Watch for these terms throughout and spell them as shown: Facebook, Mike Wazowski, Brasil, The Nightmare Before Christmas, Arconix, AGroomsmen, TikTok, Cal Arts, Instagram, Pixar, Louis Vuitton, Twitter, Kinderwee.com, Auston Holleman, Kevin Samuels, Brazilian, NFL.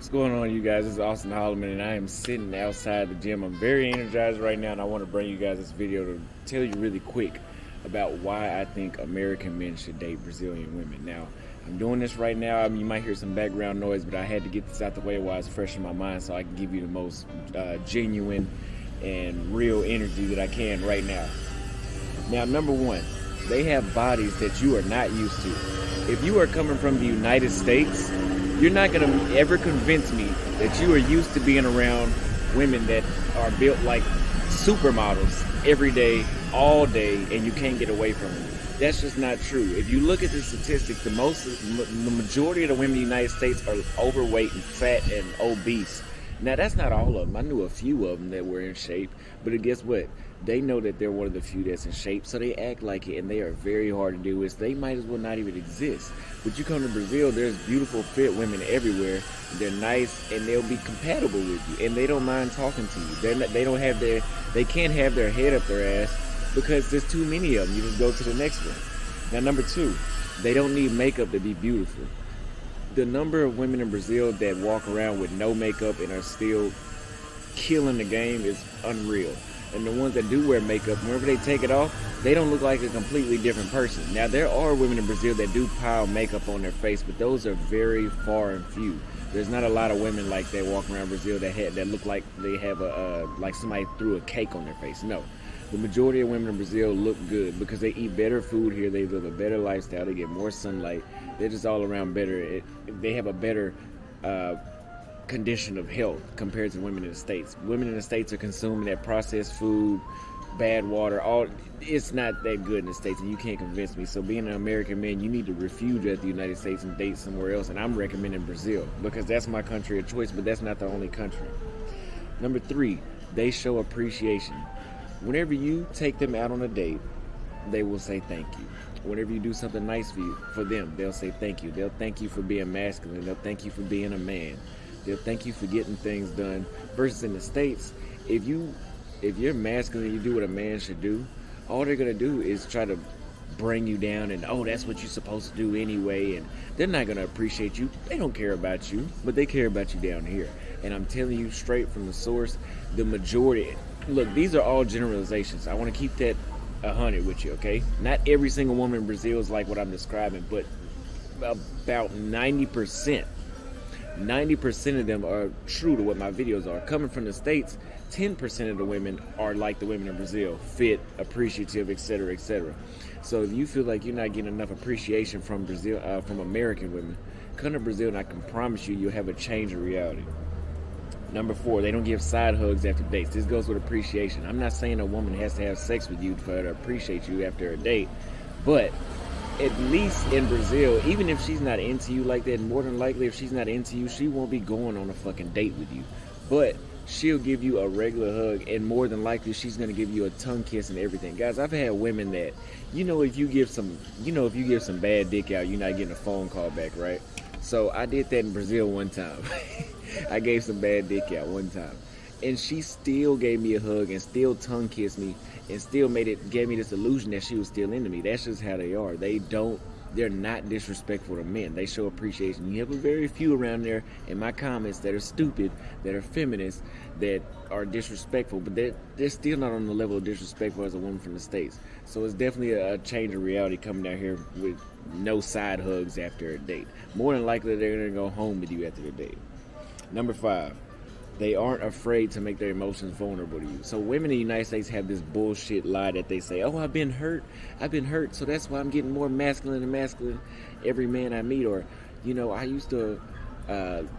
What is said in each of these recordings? What's going on, you guys? This is Auston Holleman, and I am sitting outside the gym. I'm very energized right now, and I want to bring you guys this video to tell you really quick about why I think American men should date Brazilian women. Now, I'm doing this right now. You might hear some background noise, but I had to get this out the way while it's fresh in my mind so I can give you the most genuine and real energy that I can right now. Now, number one, they have bodies that you are not used to. If you are coming from the United States, you're not going to ever convince me that you are used to being around women that are built like supermodels every day, all day, and you can't get away from them. That's just not true. If you look at the statistics, the majority of the women in the United States are overweight and fat and obese. Now, that's not all of them. I knew a few of them that were in shape, but guess what? They know that they're one of the few that's in shape, so they act like it, and they are very hard to deal with. They might as well not even exist. But you come to Brazil, there's beautiful, fit women everywhere. They're nice, and they'll be compatible with you, and they don't mind talking to you. They can't have their head up their ass because there's too many of them. You just go to the next one. Now, number two, they don't need makeup to be beautiful. The number of women in Brazil that walk around with no makeup and are still killing the game is unreal. And the ones that do wear makeup, whenever they take it off, they don't look like a completely different person. Now, there are women in Brazil that do pile makeup on their face, but those are very far and few. There's not a lot of women like that walking around Brazil that look like they have like somebody threw a cake on their face. No. The majority of women in Brazil look good because they eat better food here, they live a better lifestyle, they get more sunlight, they're just all around better. They have a better condition of health compared to women in the States. Women in the States are consuming that processed food, bad water, it's not that good in the States, and you can't convince me. So being an American man, you need to refuge at the United States and date somewhere else, and I'm recommending Brazil because that's my country of choice, but that's not the only country. Number three, they show appreciation. Whenever you take them out on a date, they will say thank you. Whenever you do something nice for them, they'll say thank you. They'll thank you for being masculine. They'll thank you for being a man. They'll thank you for getting things done. Versus in the States, if you're masculine, you do what a man should do, all they're going to do is try to bring you down and, oh, that's what you're supposed to do anyway, and they're not going to appreciate you. They don't care about you, but they care about you down here. And I'm telling you straight from the source, the majority... Look, these are all generalizations. I want to keep that 100 with you, okay? Not every single woman in Brazil is like what I'm describing, but about 90% of them are true to what my videos are. Coming from the States, 10% of the women are like the women in Brazil, fit, appreciative, etc., etc. So if you feel like you're not getting enough appreciation from Brazil, from American women, come to Brazil and I can promise you you'll have a change of reality. Number four, they don't give side hugs after dates. This goes with appreciation. I'm not saying a woman has to have sex with you for her to appreciate you after a date, but at least in Brazil, even if she's not into you like that, more than likely if she's not into you, she won't be going on a fucking date with you. But she'll give you a regular hug, and more than likely she's gonna give you a tongue kiss and everything. Guys, I've had women that, if you give some bad dick out, you're not getting a phone call back, right? So I did that in Brazil one time. I gave some bad dick out one time, and she still gave me a hug and still tongue kissed me and still gave me this illusion that she was still into me. That's just how they are. They're not disrespectful to men. They show appreciation. You have a very few around there in my comments that are stupid, that are feminists, that are disrespectful, but they're still not on the level of disrespectful as a woman from the States. So it's definitely a change of reality coming down here with no side hugs after a date. More than likely, they're going to go home with you after the date. Number five, they aren't afraid to make their emotions vulnerable to you. So women in the United States have this bullshit lie that they say, oh, I've been hurt, so that's why I'm getting more masculine and masculine every man I meet. Or, you know, I used to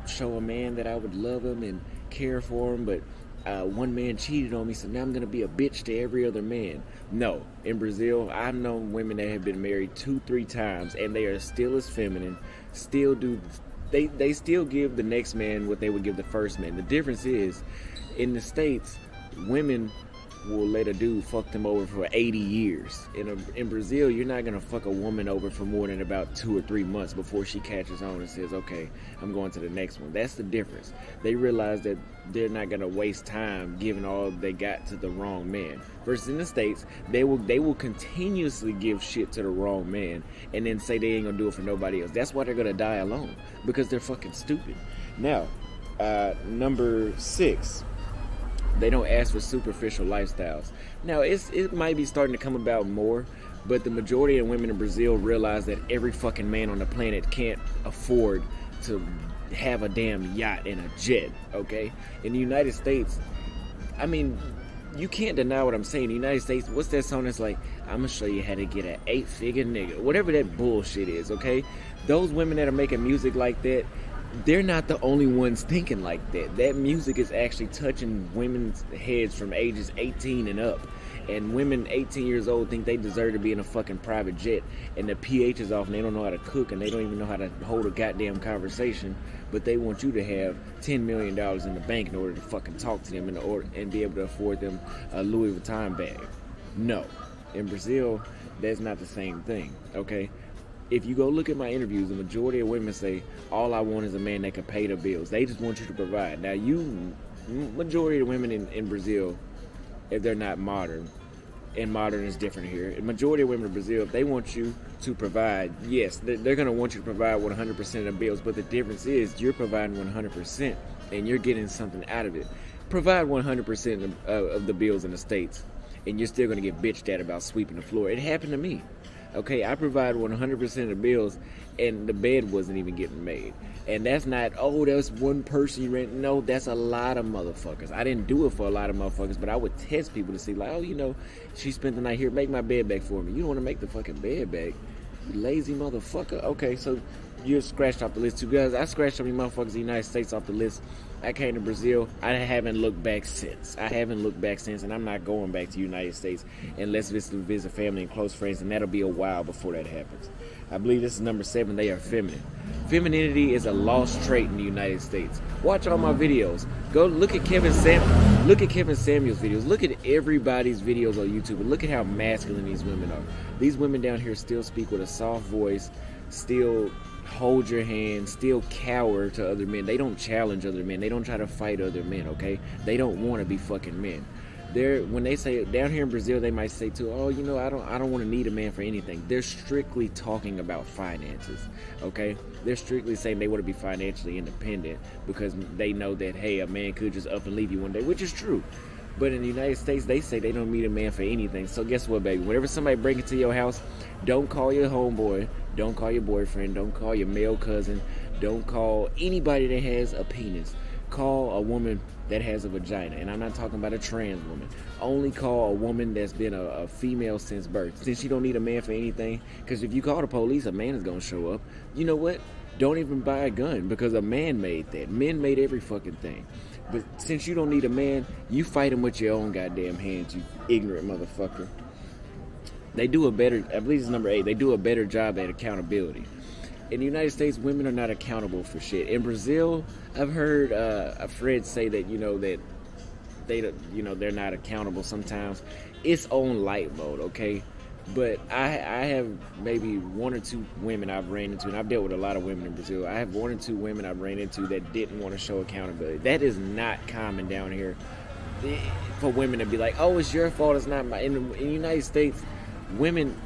show a man that I would love him and care for him, but one man cheated on me, so now I'm going to be a bitch to every other man. No, in Brazil, I've known women that have been married 2-3 times, and they are still as feminine, still do... They still give the next man what they would give the first man. The difference is, in the States, women will let a dude fuck them over for 80 years. In Brazil, you're not going to fuck a woman over for more than about 2 or 3 months before she catches on and says, okay, I'm going to the next one. That's the difference. They realize that they're not going to waste time giving all they got to the wrong man. Versus in the States, they will continuously give shit to the wrong man and then say they ain't going to do it for nobody else. That's why they're going to die alone, because they're fucking stupid. Now, Number 6, they don't ask for superficial lifestyles. Now, it might be starting to come about more, but the majority of women in Brazil realize that every fucking man on the planet can't afford to have a damn yacht and a jet, okay? In the United States, I mean, you can't deny what I'm saying. In the United States, what's that song that's like, I'm gonna show you how to get an 8-figure nigga, whatever that bullshit is, okay? Those women that are making music like that, they're not the only ones thinking like that. That music is actually touching women's heads from ages 18 and up. And women 18 years old think they deserve to be in a fucking private jet. And the pH is off and they don't know how to cook and they don't even know how to hold a goddamn conversation. But they want you to have $10 million in the bank in order to fucking talk to them and be able to afford them a Louis Vuitton bag. No. In Brazil, that's not the same thing, okay? If you go look at my interviews, the majority of women say, all I want is a man that can pay the bills. They just want you to provide. Now, majority of women in Brazil, if they're not modern, and modern is different here, the majority of women in Brazil, if they want you to provide, yes, they're going to want you to provide 100% of the bills, but the difference is you're providing 100% and you're getting something out of it. Provide 100% of the bills in the States, and you're still going to get bitched at about sweeping the floor. It happened to me. Okay, I provide 100% of the bills, and the bed wasn't even getting made. And that's not, oh, that's one person you rent. No, that's a lot of motherfuckers. I didn't do it for a lot of motherfuckers, but I would test people to see, like, oh, you know, she spent the night here. Make my bed back for me. You don't want to make the fucking bed back, you lazy motherfucker. Okay, so you're scratched off the list, too, guys. I scratched so many motherfuckers in the United States off the list. I came to Brazil. I haven't looked back since. And I'm not going back to the United States unless it's to visit family and close friends, and that'll be a while before that happens. I believe this is number 7. They are feminine. Femininity is a lost trait in the United States. Watch all my videos. Go look at Kevin Samuels' videos. Look at everybody's videos on YouTube, and look at how masculine these women are. These women down here still speak with a soft voice, still hold your hand, still cower to other men. They don't challenge other men. They don't try to fight other men, okay? They don't want to be fucking men. When they say, down here in Brazil, they might say too, oh, you know, I don't want to need a man for anything. They're strictly talking about finances, okay? They're strictly saying they want to be financially independent because they know that, hey, a man could just up and leave you one day, which is true. But in the United States, they say they don't need a man for anything. So guess what, baby? Whenever somebody breaks into your house, don't call your homeboy, don't call your boyfriend, don't call your male cousin, don't call anybody that has a penis. Call a woman that has a vagina, and I'm not talking about a trans woman. Only call a woman that's been a female since birth, since she don't need a man for anything, because if you call the police, a man is going to show up. You know what? Don't even buy a gun, because a man made that. Men made every fucking thing. But since you don't need a man, you fight him with your own goddamn hands, you ignorant motherfucker. They do a better, I believe it's number 8, they do a better job at accountability. In the United States, women are not accountable for shit. In Brazil, I've heard a Fred say that, you know, they're not accountable sometimes. It's on light mode, okay? But I have maybe one or two women I've ran into, and I've dealt with a lot of women in Brazil. I have one or two women I've ran into that didn't want to show accountability. That is not common down here for women to be like, oh, it's your fault, it's not my... In the United States, women...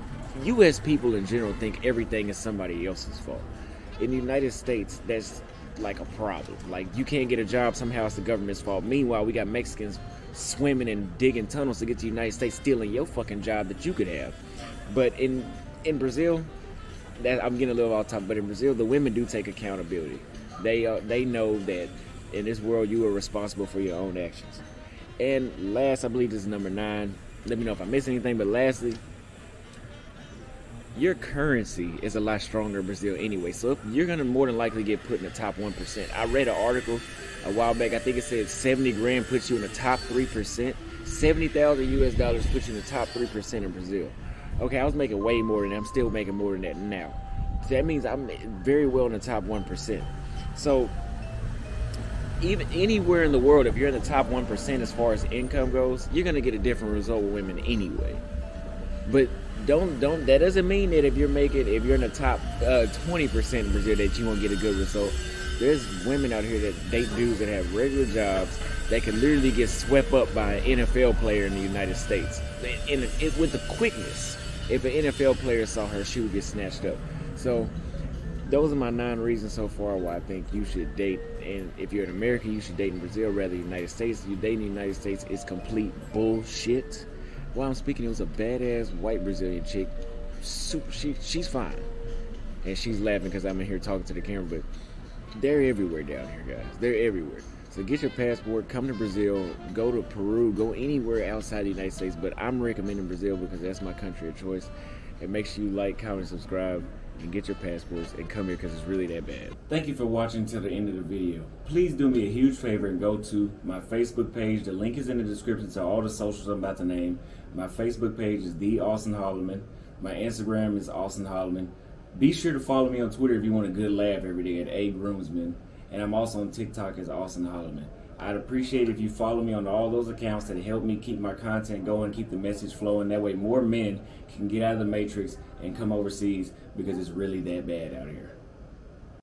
U.S. people in general think everything is somebody else's fault. In the United States, that's like a problem. Like, you can't get a job, somehow it's the government's fault. Meanwhile, we got Mexicans swimming and digging tunnels to get to the United States, stealing your fucking job that you could have. But in Brazil, that I'm getting a little off topic, but in Brazil, the women do take accountability. They know that in this world, you are responsible for your own actions. And last, I believe this is number 9. Let me know if I miss anything, but lastly, your currency is a lot stronger in Brazil anyway, so if you're going to more than likely get put in the top 1%. I read an article a while back, I think it said 70 grand puts you in the top 3%. 70,000 US dollars puts you in the top 3% in Brazil. Okay, I was making way more than that. I'm still making more than that now. So that means I'm very well in the top 1%. So even anywhere in the world, if you're in the top 1% as far as income goes, you're going to get a different result with women anyway. But don't that doesn't mean that if you're in the top 20% in Brazil that you won't get a good result. There's women out here that date dudes that have regular jobs that can literally get swept up by an NFL player in the United States. And it with the quickness. If an NFL player saw her, she would get snatched up. So those are my 9 reasons so far why I think you should date. And if you're in America, you should date in Brazil rather than the United States. You dating in the United States is complete bullshit. While I'm speaking, it was a badass white Brazilian chick. Super, she's fine. And she's laughing because I'm in here talking to the camera, but they're everywhere down here, guys. They're everywhere. So get your passport, come to Brazil, go to Peru, go anywhere outside the United States, but I'm recommending Brazil because that's my country of choice. And make sure you like, comment, subscribe, and get your passports and come here because it's really that bad. Thank you for watching till the end of the video. Please do me a huge favor and go to my Facebook page. The link is in the description to all the socials I'm about to name. My Facebook page is The Auston Holleman. My Instagram is Auston Holleman. Be sure to follow me on Twitter if you want a good laugh every day at @agroomsman. And I'm also on TikTok as Auston Holleman. I'd appreciate if you follow me on all those accounts that help me keep my content going, keep the message flowing. That way more men can get out of the matrix and come overseas because it's really that bad out here.